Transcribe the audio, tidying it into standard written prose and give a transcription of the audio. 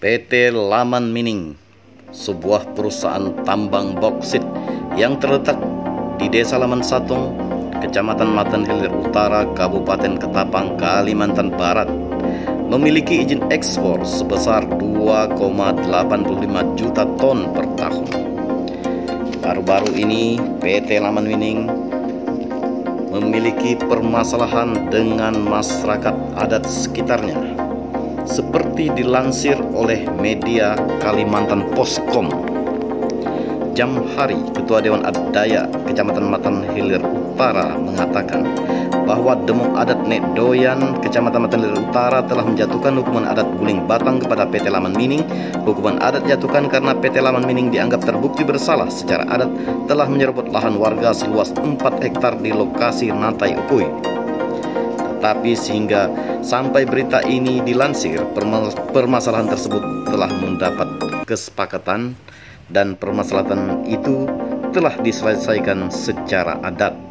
PT. Laman Mining, sebuah perusahaan tambang boksit yang terletak di Desa Laman Satong, Kecamatan Matan Hilir Utara, Kabupaten Ketapang, Kalimantan Barat, memiliki izin ekspor sebesar 2,85 juta ton per tahun. Baru-baru ini PT. Laman Mining memiliki permasalahan dengan masyarakat adat sekitarnya, seperti dilansir oleh media Kalimantan POSKOM. Jam Hari, Ketua Dewan Adat Dayak Kecamatan Matan Hilir Utara mengatakan bahwa Demung adat Nedoyan Kecamatan Matan Hilir Utara telah menjatuhkan hukuman adat buling batang kepada PT. Laman Mining. Hukuman adat jatuhkan karena PT. Laman Mining dianggap terbukti bersalah secara adat telah menyerobot lahan warga seluas 4 hektar di lokasi Natai Ukui. Tapi sehingga sampai berita ini dilansir, permasalahan tersebut telah mendapat kesepakatan dan permasalahan itu telah diselesaikan secara adat.